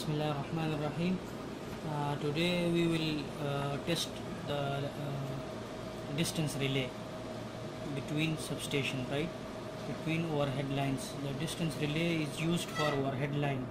Bismillahirrahmanirrahim. Today we will test the distance relay between substation, right? Between overhead lines. The distance relay is used for overhead line,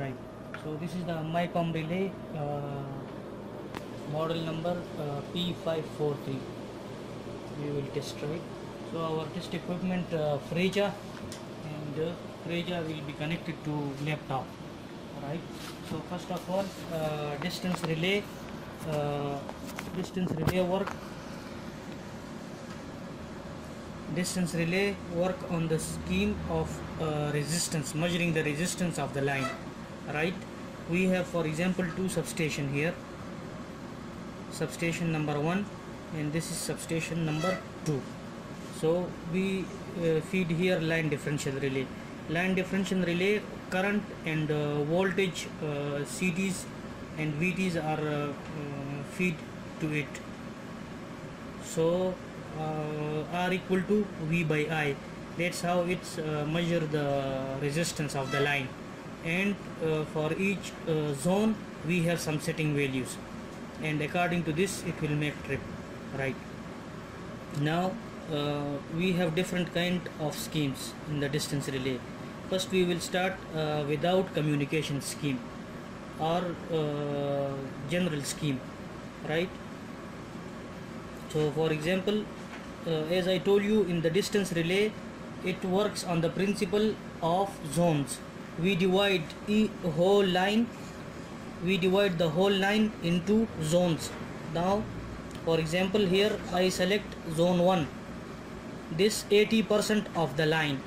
right? So this is the Micom relay, model number P543. We will test, right? So our test equipment Freja, and Freja will be connected to laptop. Right. So first of all, distance relay work on the scheme of resistance, measuring the resistance of the line. Right. We have, for example, two substation here. Substation number 1, and this is substation number 2. So we feed here line differential relay. Line differential relay current and voltage CTs and VTs are feed to it. So R equal to V by I. That's how it's measure the resistance of the line. And for each zone we have some setting values, and according to this it will make trip, right? Now we have different kind of schemes in the distance relay. First we will start without communication scheme or general scheme, right? So for example, as I told you, in the distance relay it works on the principle of zones. We divide the whole line into zones. Now for example, here I select zone 1, this 80% of the line.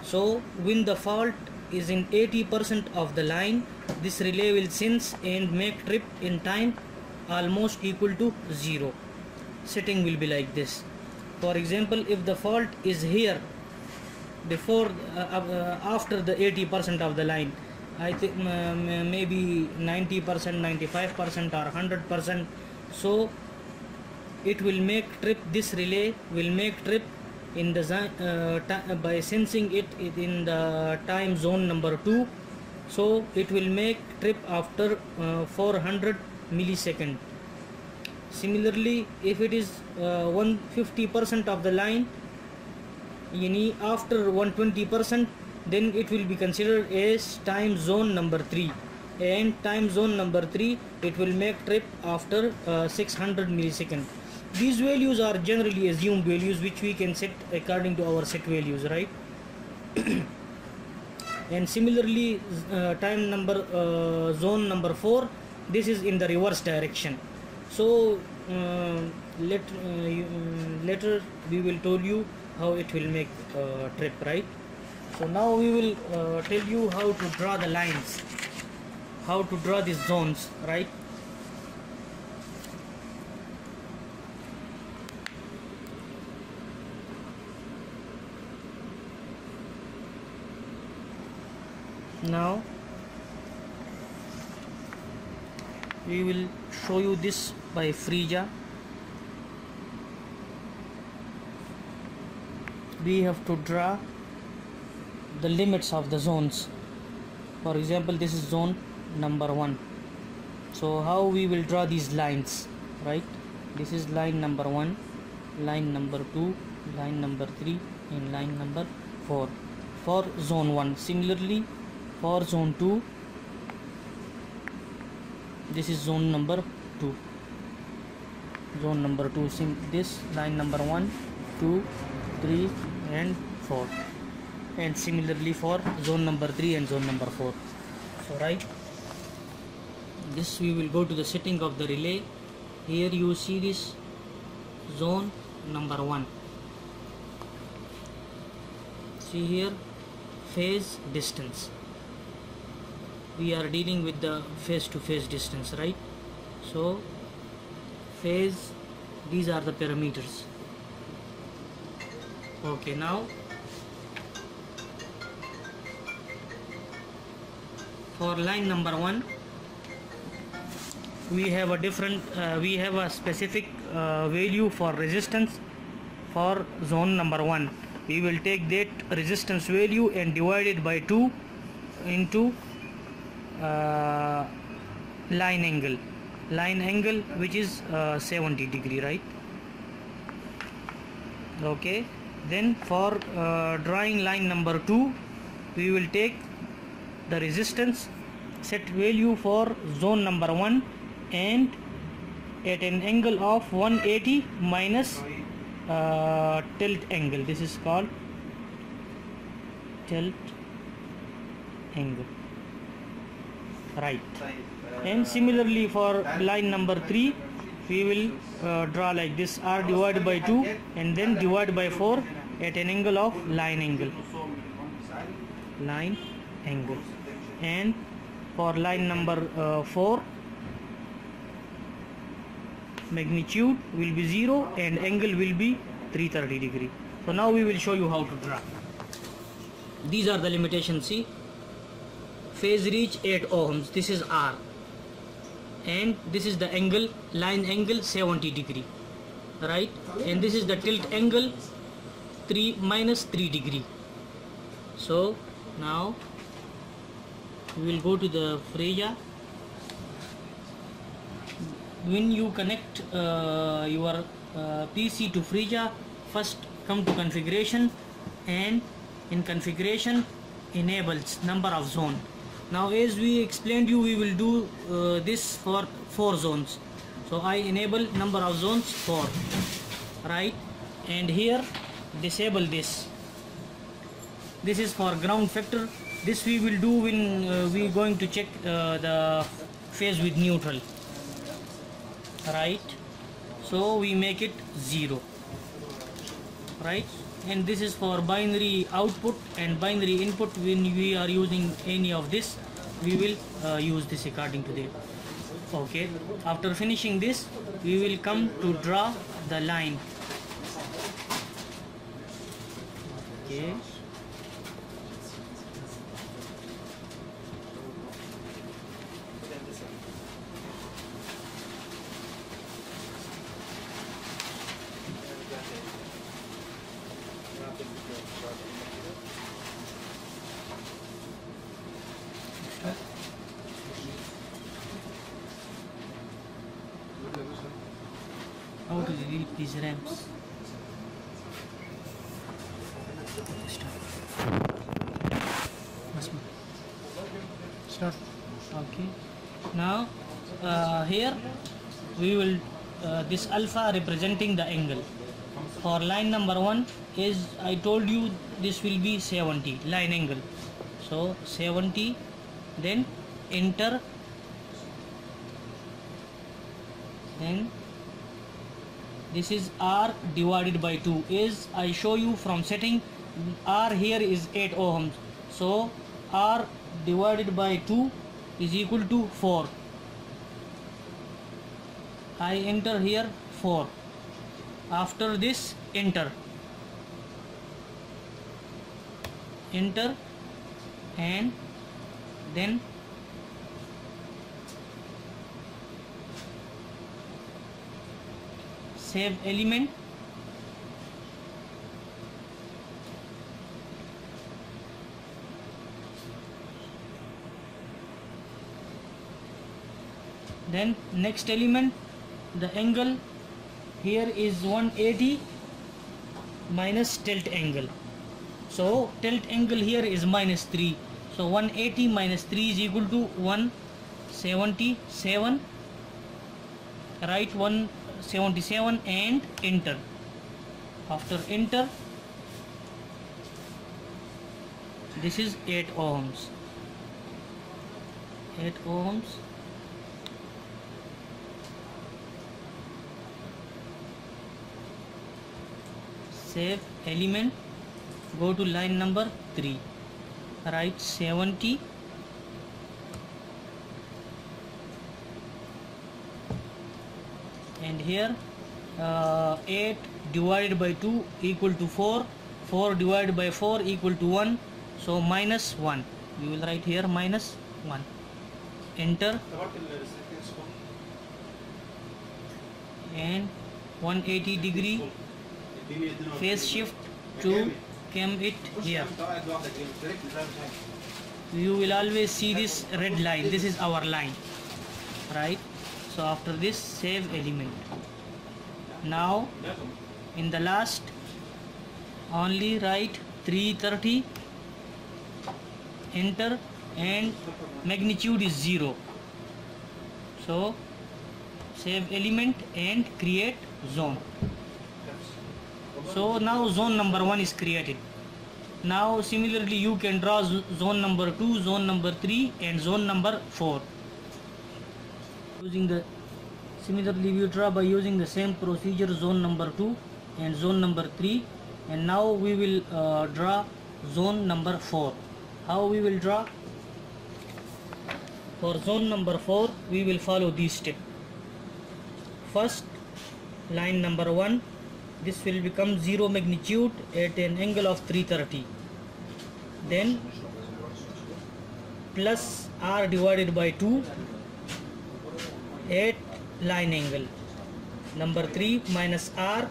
So when the fault is in 80% of the line, this relay will sense and make trip in time almost equal to 0. Setting will be like this. For example, if the fault is here before after the 80% of the line, I think maybe 90%, 95% or 100%, so it will make trip. This relay will make trip in the by sensing it in the time zone number 2, so it will make trip after 400 milliseconds. Similarly, if it is 150% of the line, yani after 120%, then it will be considered as time zone number 3, and time zone number 3 it will make trip after 600 milliseconds. These values are generally assumed values which we can set according to our set values, right? And similarly, zone number 4, this is in the reverse direction. So later we will tell you how it will make trip, right? So now we will tell you how to draw the lines, how to draw these zones, right? Now we will show you this by Freja. We have to draw the limits of the zones. For example, this is zone number 1. So how we will draw these lines, right? This is line number 1, line number 2, line number 3 and line number 4 for zone 1. Similarly for zone 2, this is zone number 2, this line number 1, 2, 3 and 4, and similarly for zone number 3 and zone number 4. So right, this we will go to the setting of the relay. Here you see this zone number 1, see here phase distance. We are dealing with the phase to phase distance, right? So phase, these are the parameters. Okay, now for line number 1 we have a different specific value for resistance for zone number 1. We will take that resistance value and divide it by 2 into line angle which is 70 degree, right? Okay, then for drawing line number 2, we will take the resistance, set value for zone number 1, and at an angle of 180 minus tilt angle. This is called tilt angle, right? And similarly for line number 3, we will draw like this: R divided by 2 and then divided by 4 at an angle of line angle. Line angle. And for line number 4, magnitude will be 0 and angle will be 330 degree. So now we will show you how to draw. These are the limitations. See, phase reach 8 ohms, this is R, and this is the angle, line angle 70 degree, right? And this is the tilt angle minus 3 degree. So now we will go to the Freja. When you connect your PC to Freja, first come to configuration, and in configuration enables number of zone. Now as we explained you, we will do this for 4 zones. So I enable number of zones 4, right? And here disable this. This is for ground factor. This we will do when we are going to check the phase with neutral, right? So we make it 0, right? And this is for binary output and binary input. When we are using any of this, we will use this according to that. Okay, after finishing this, we will come to draw the line. Okay, how to delete these ramps? Start. Okay. Now here we will this alpha representing the angle. For line number 1, as I told you, this will be 70 line angle. So 70, then enter, then this is R divided by 2. As I show you from setting, R here is 8 ohms, so R divided by 2 is equal to 4. I enter here 4. After this, enter, enter, and then save element, then next element. The angle here is 180 minus tilt angle, so tilt angle here is minus 3, so 180 minus 3 is equal to 177, right? 177, and enter. After enter, this is 8 ohms, 8 ohms. Save element, go to line number 3, right? 70, and here 8 divided by 2 equal to 4, 4 divided by 4 equal to 1, so minus 1. We will write here minus 1. Enter, and 180 degree phase shift to cam it here. you will always see this red line. This is our line, right? So after this, save element. Now in the last, only write 330, enter, and magnitude is 0. So save element and create zone. So now zone number 1 is created. Now similarly you can draw zone number 2, zone number 3 and zone number 4. Similarly we draw by using the same procedure zone number 2 and zone number 3, and now we will draw zone number 4. How we will draw? For zone number 4 we will follow these steps. First, line number 1, this will become 0 magnitude at an angle of 330, then plus r divided by 2 at line angle, number 3 minus r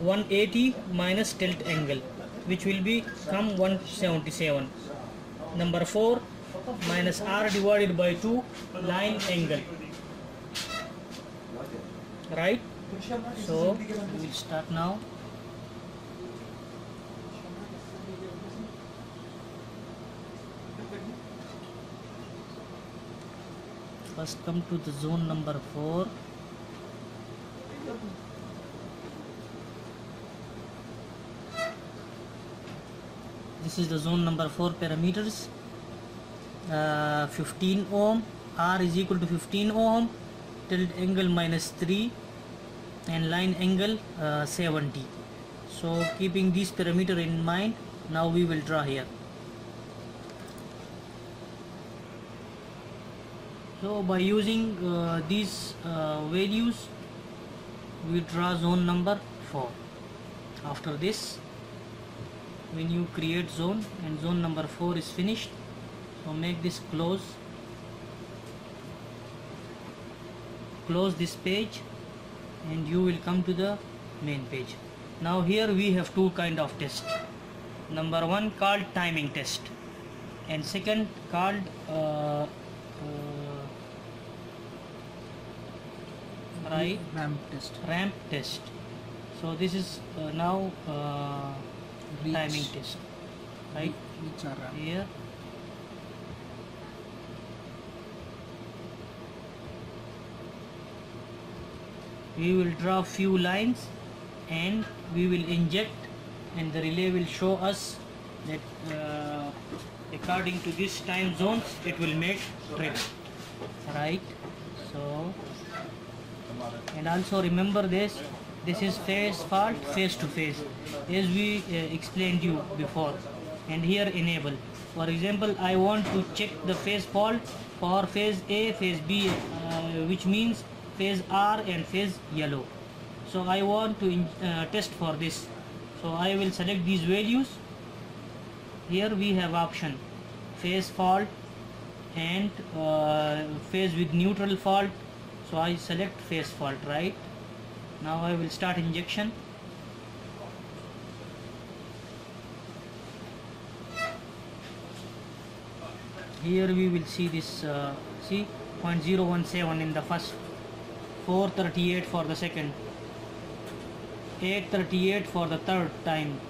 180 minus tilt angle, which will become 177, number 4 minus r divided by 2 line angle, right? So we will start now. First come to the zone number 4. This is the zone number 4 parameters. 15 ohm, R is equal to 15 ohm, tilt angle minus 3 and line angle 70. So keeping this parameter in mind, now we will draw here. So by using these values we draw zone number 4. After this, when you create zone and zone number 4 is finished, so make this close, close this page, and you will come to the main page. Now here we have two kind of test. Number one called timing test, and second called ramp test. So this is now timing test, right? Here we will draw few lines and we will inject, and the relay will show us that according to this time zones it will make trip, right? So, and also remember this is phase fault face to face, as we explained you before. And here enable, for example, I want to check the phase fault for phase A, phase B, which means phase R and phase yellow. So I want to test for this, so I will select these values. Here we have option phase fault and phase with neutral fault, so I select phase fault, right? Now I will start injection. Here we will see this, see 0.017 in the first, 438 for the second, 838 for the third time,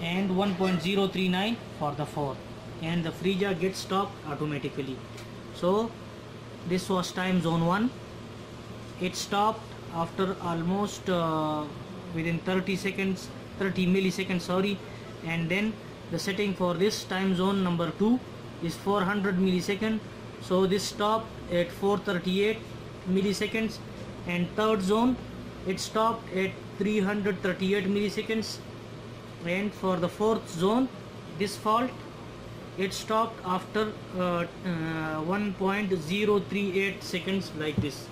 and 1.039 for the fourth, and the Freja gets stopped automatically. So this was time zone 1. It stopped after almost within 30 milliseconds, sorry, and then the setting for this time zone number 2 is 400 milliseconds, so this stopped at 438 milliseconds, and third zone it stopped at 338 milliseconds, and for the fourth zone this fault it stopped after 1.038 seconds, like this.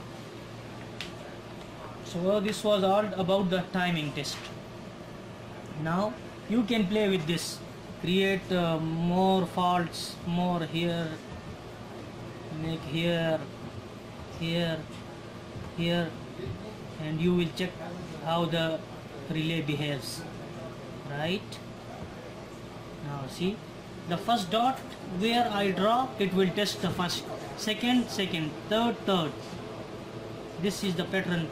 So this was all about the timing test. Now you can play with this, create more faults, more here, make here, here, here, and you will check how the relay behaves, right? Now see, The first dot where I draw, it will test the first, second, second, third, third. This is the pattern.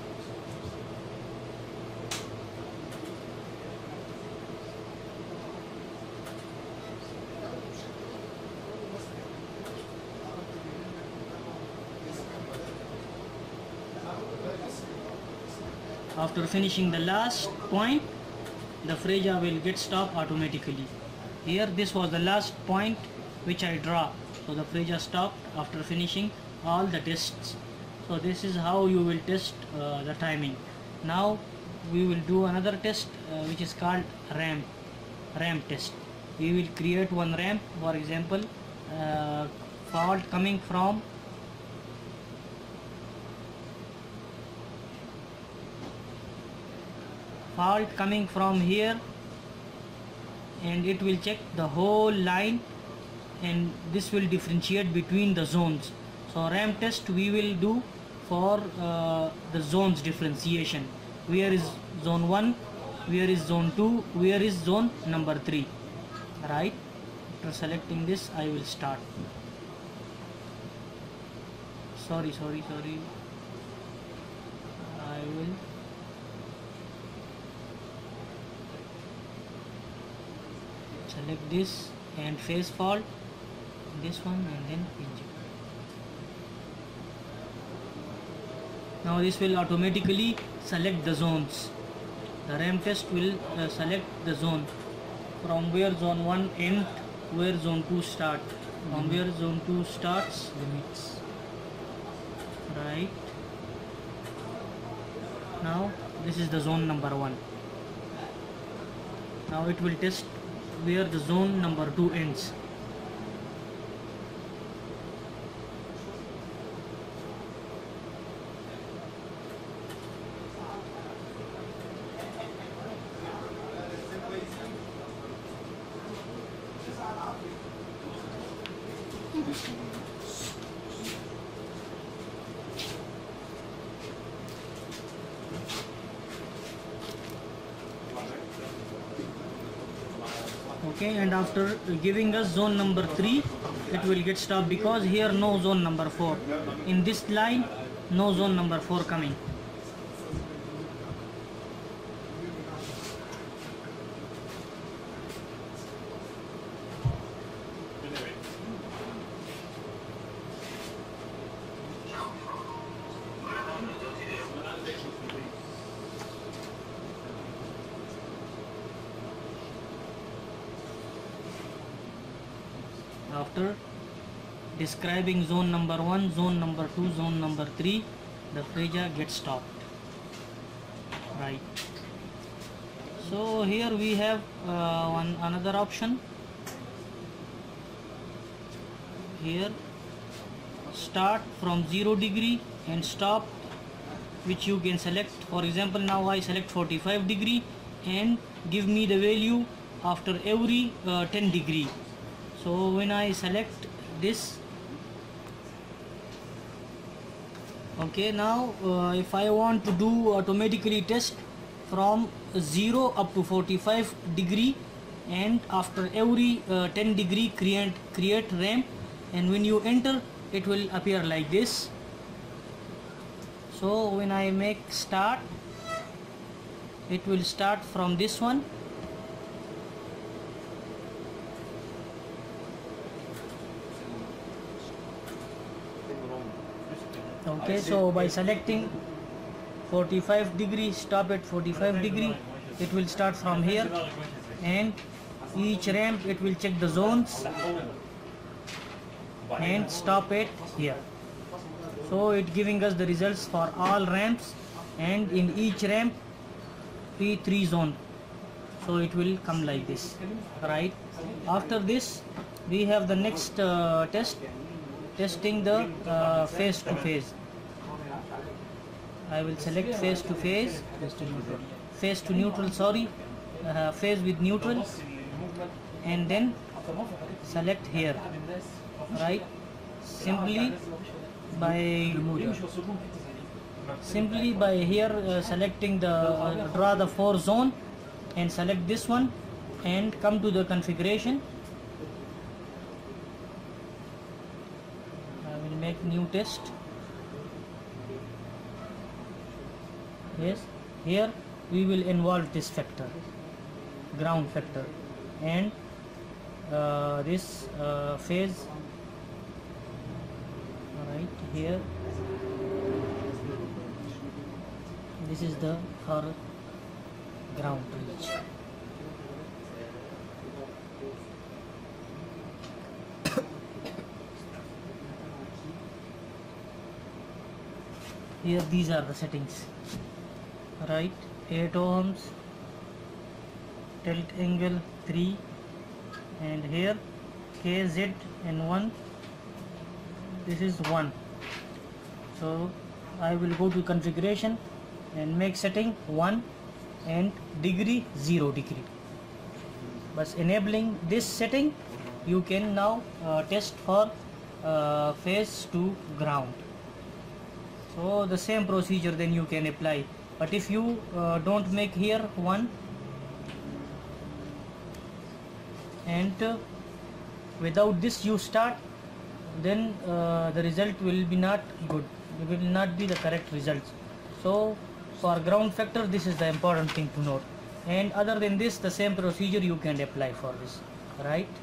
After finishing the last point, the Freja will get stopped automatically. Here this was the last point which I draw, so the Freja stopped after finishing all the tests. So this is how you will test the timing. Now we will do another test which is called ramp test. We will create one ramp, for example fault coming from here, and it will check the whole line, and this will differentiate between the zones. So ramp test we will do for the zones differentiation. Where is zone 1, where is zone 2, where is zone number 3. Right, after selecting this I will start. Sorry, I will select this and face fault, this one, and then pinch it. Now this will automatically select the zones. The ramp test will select the zone from where zone 1 ends, where zone 2 starts. From where zone 2 starts, limits. Right. Now this is the zone number 1. Now it will test where the zone number 2 ends. Okay, and after giving us zone number 3, it will get stopped because here no zone number 4. In this line, no zone number 4 coming. After describing zone number 1, zone number 2, zone number 3, the Freja gets stopped. Right. So here we have another option. Here, start from 0 degree and stop, which you can select. For example, now I select 45 degree and give me the value after every 10 degree. So when I select this, okay, now if I want to do automatically test from 0 up to 45 degree and after every 10 degree create ramp, and when you enter it will appear like this. So when I make start, it will start from this one. Okay, so by selecting 45 degree, stop at 45 degree, it will start from here, and each ramp it will check the zones and stop at here. So it giving us the results for all ramps, and in each ramp P3 zone. So it will come like this. Right. After this we have the next test. Testing the face to face. I will select face to face, face to neutral, face with neutral, and then select here. Right, simply by here selecting the draw the 4 zone and select this one and come to the configuration make new test. Yes, here we will involve this factor, ground factor, and this phase right here. This is the for ground reach. Here these are the settings, right? 8 ohms, tilt angle 3, and here KZ and 1, this is 1. So I will go to configuration and make setting 1 and degree 0 degree. But enabling this setting, you can now test for phase to ground. So the same procedure then you can apply. But if you don't make here 1 and without this you start, then the result will be not good. It will not be the correct results. So for ground factor, this is the important thing to note, and other than this the same procedure you can apply for this, right?